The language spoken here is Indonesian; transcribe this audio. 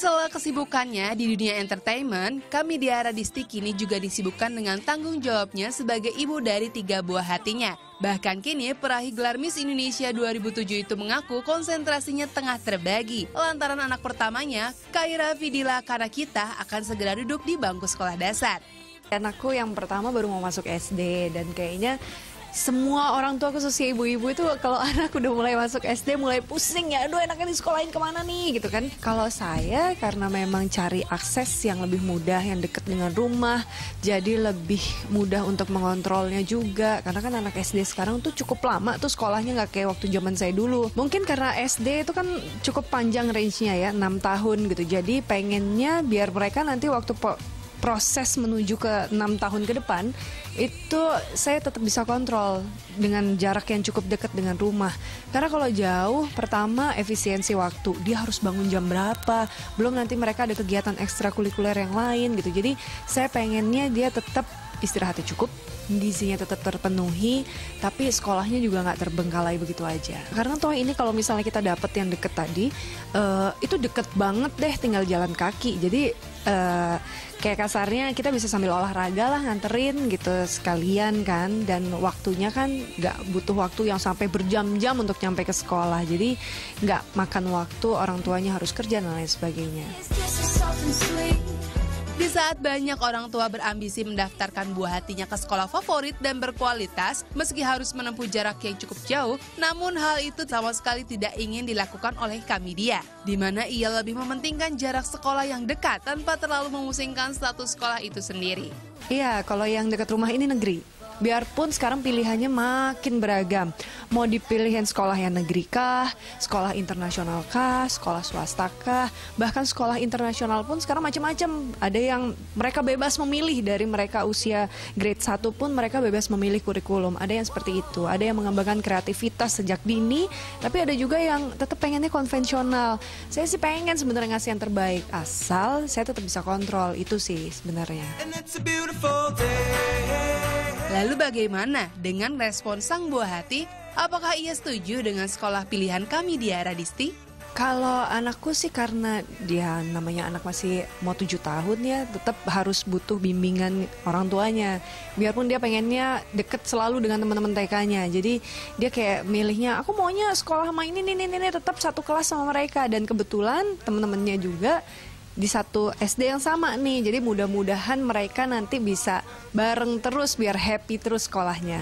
sela kesibukannya di dunia entertainment, Kamidia Radisti kini juga disibukkan dengan tanggung jawabnya sebagai ibu dari 3 buah hatinya. Bahkan kini peraih gelar Miss Indonesia 2007 itu mengaku konsentrasinya tengah terbagi lantaran anak pertamanya, Kaira Fidila Karakita, akan segera duduk di bangku sekolah dasar. Anakku yang pertama baru mau masuk SD, dan kayaknya semua orang tua khususnya ibu-ibu itu kalau anak udah mulai masuk SD mulai pusing, ya aduh enaknya disekolahin kemana nih gitu kan. Kalau saya karena memang cari akses yang lebih mudah, yang dekat dengan rumah, jadi lebih mudah untuk mengontrolnya juga. Karena kan anak SD sekarang tuh cukup lama tuh sekolahnya, nggak kayak waktu zaman saya dulu. Mungkin karena SD itu kan cukup panjang range-nya ya, 6 tahun gitu. Jadi pengennya biar mereka nanti waktu proses menuju ke 6 tahun ke depan itu saya tetap bisa kontrol dengan jarak yang cukup dekat dengan rumah. Karena kalau jauh, pertama efisiensi waktu, dia harus bangun jam berapa, belum nanti mereka ada kegiatan ekstrakurikuler yang lain gitu. Jadi saya pengennya dia tetap istirahatnya cukup, gizinya tetap terpenuhi, tapi sekolahnya juga nggak terbengkalai begitu aja. Karena toh ini kalau misalnya kita dapet yang deket tadi, itu deket banget deh, tinggal jalan kaki. Jadi kayak kasarnya kita bisa sambil olahraga lah, nganterin gitu sekalian kan. Dan waktunya kan nggak butuh waktu yang sampai berjam-jam untuk nyampe ke sekolah. Jadi nggak makan waktu, orang tuanya harus kerja dan lain sebagainya. Di saat banyak orang tua berambisi mendaftarkan buah hatinya ke sekolah favorit dan berkualitas, meski harus menempuh jarak yang cukup jauh, namun hal itu sama sekali tidak ingin dilakukan oleh Kamidia, di mana ia lebih mementingkan jarak sekolah yang dekat tanpa terlalu memusingkan status sekolah itu sendiri. Iya, kalau yang dekat rumah ini negeri. Biarpun sekarang pilihannya makin beragam, mau dipilihin sekolah yang negeri kah, sekolah internasional kah, sekolah swasta kah, bahkan sekolah internasional pun sekarang macam-macam. Ada yang mereka bebas memilih, dari mereka usia grade 1 pun mereka bebas memilih kurikulum. Ada yang seperti itu, ada yang mengembangkan kreativitas sejak dini, tapi ada juga yang tetap pengennya konvensional. Saya sih pengen sebenarnya ngasih yang terbaik, asal saya tetap bisa kontrol, itu sih sebenarnya. Lalu bagaimana dengan respon sang buah hati? Apakah ia setuju dengan sekolah pilihan Kamidia Radisti? Kalau anakku sih, karena dia namanya anak masih mau 7 tahun ya, tetap harus butuh bimbingan orang tuanya. Biarpun dia pengennya deket selalu dengan teman-teman TK-nya. Jadi dia kayak milihnya, aku maunya sekolah sama ini, tetap satu kelas sama mereka. Dan kebetulan teman-temannya juga di satu SD yang sama nih, jadi mudah-mudahan mereka nanti bisa bareng terus biar happy terus sekolahnya.